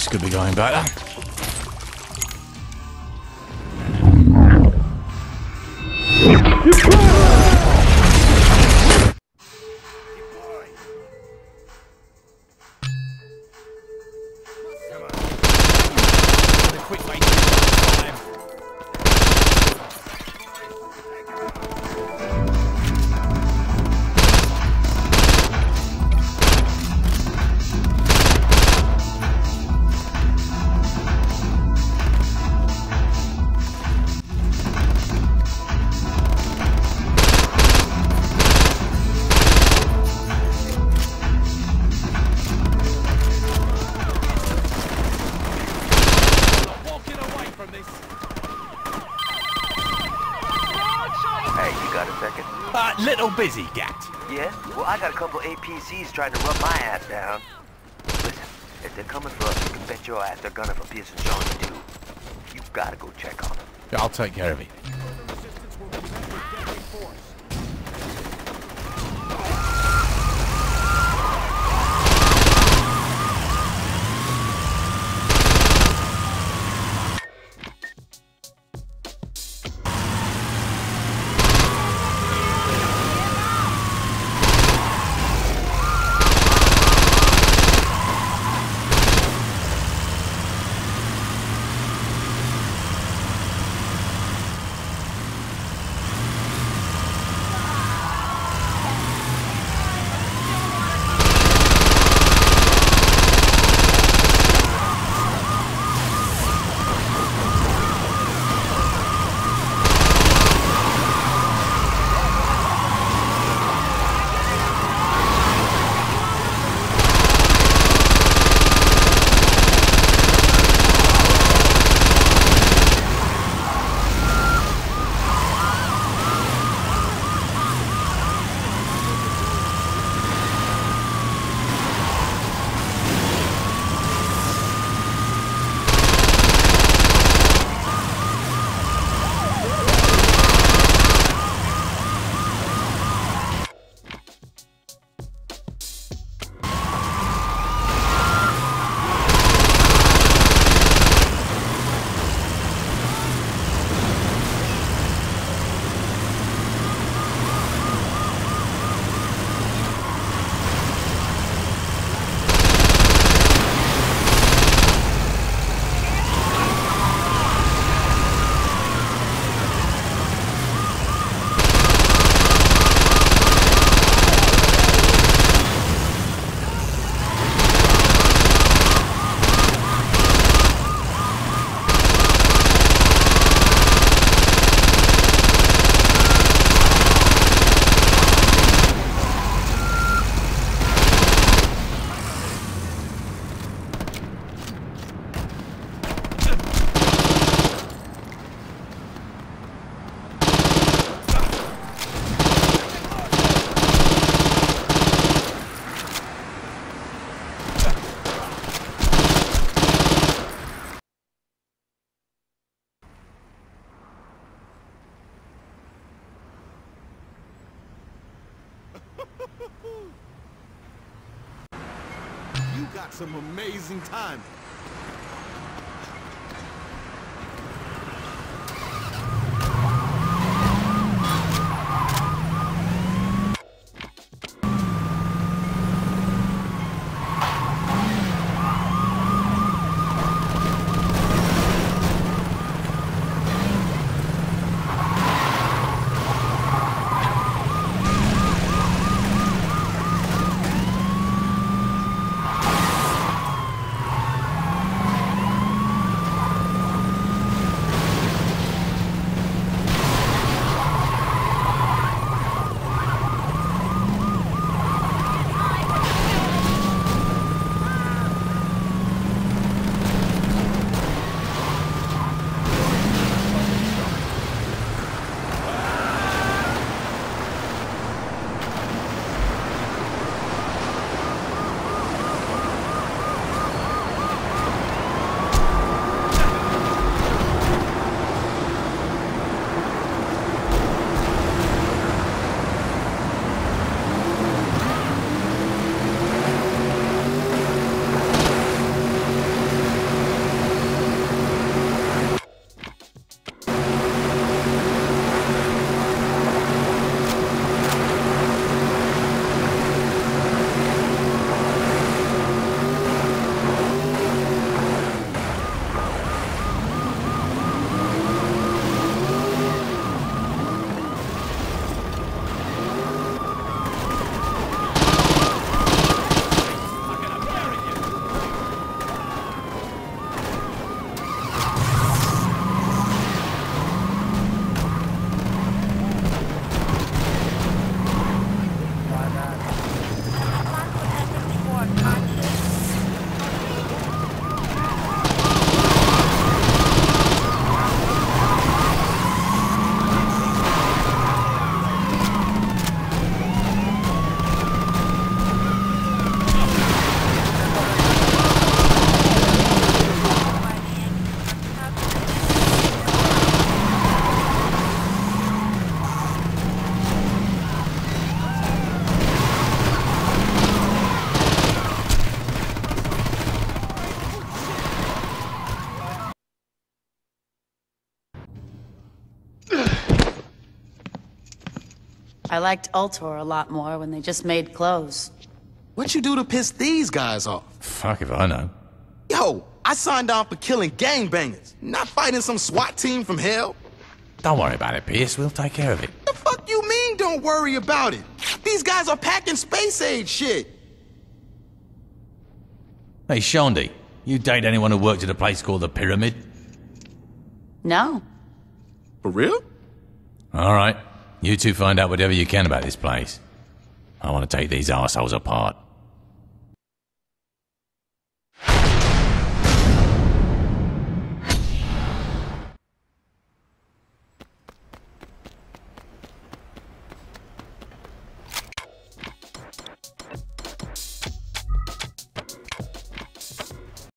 This could be going better. Busy, Gat. Yeah? Well, I got a couple APCs trying to run my ass down. Listen, if they're coming for us, you can bet your ass they're gonna have a Pierce and Shandi too. You gotta go check on them. Yeah, I'll take care of it. You got some amazing time. I liked Ultor a lot more when they just made clothes. What you do to piss these guys off? Fuck if I know. Yo, I signed on for killing gangbangers, not fighting some SWAT team from hell. Don't worry about it, Pierce. We'll take care of it. The fuck you mean, don't worry about it? These guys are packing space-age shit. Hey, Shandi, you date anyone who worked at a place called the Pyramid? No. For real? All right. You two find out whatever you can about this place. I want to take these assholes apart.